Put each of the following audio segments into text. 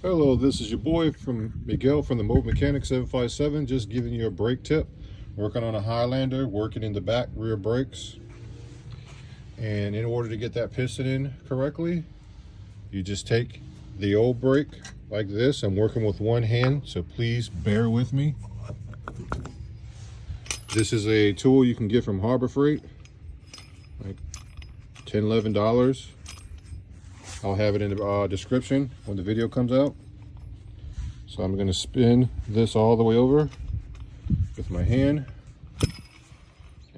Hello, this is your boy from Miguel from the Mobile Mechanic 757, just giving you a brake tip. Working on a Highlander, working in the back rear brakes. And in order to get that piston in correctly, you just take the old brake like this. I'm working with one hand, so please bear with me. This is a tool you can get from Harbor Freight, like $10, $11. I'll have it in the description when the video comes out. So I'm going to spin this all the way over with my hand.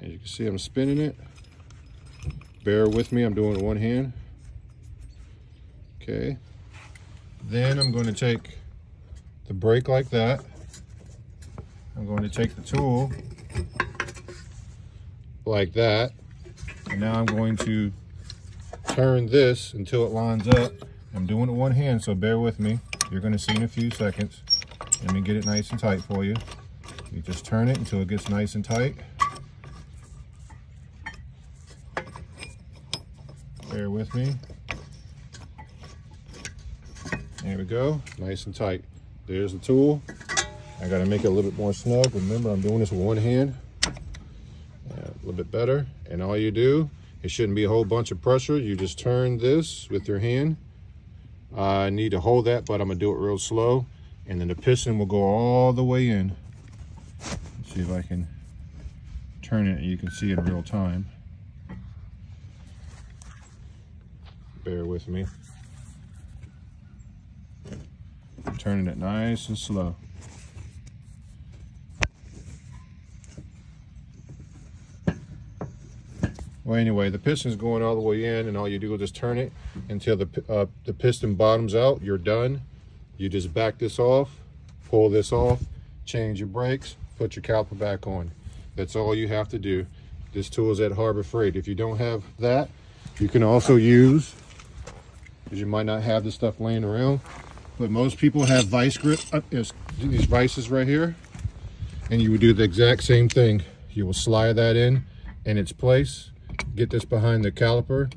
As you can see, I'm spinning it. Bear with me, I'm doing it one hand. Okay. Then I'm going to take the brake like that. I'm going to take the tool like that. And now I'm going to turn this until it lines up. I'm doing it one hand, so bear with me. You're going to see in a few seconds. Let me get it nice and tight for you. You just turn it until it gets nice and tight. Bear with me. There we go, nice and tight. There's the tool. I got to make it a little bit more snug. Remember, I'm doing this with one hand. A little bit better. And all you do, it shouldn't be a whole bunch of pressure. You just turn this with your hand. I need to hold that, but I'm going to do it real slow. And then the piston will go all the way in. Let's see if I can turn it and you can see it in real time. Bear with me. I'm turning it nice and slow. Well, anyway, the piston's going all the way in, and all you do is just turn it until the piston bottoms out. You're done. You just back this off, pull this off, change your brakes, put your caliper back on. That's all you have to do. This tool is at Harbor Freight. If you don't have that, you can also use, because you might not have this stuff laying around, but most people have vice grip, these vices right here, and you would do the exact same thing. You will slide that in its place. Get this behind the caliper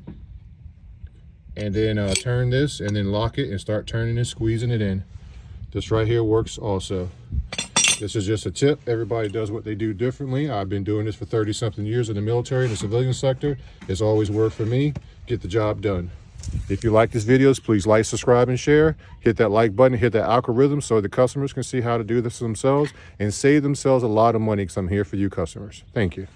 and then turn this and then lock it and start turning and squeezing it in. This right here works also. This is just a tip. Everybody does what they do differently. I've been doing this for 30-something years in the military and the civilian sector. It's always worked for me. Get the job done. If you like this videos, please like, subscribe, and share. Hit that like button, hit that algorithm so the customers can see how to do this themselves and save themselves a lot of money, because I'm here for you customers. Thank you.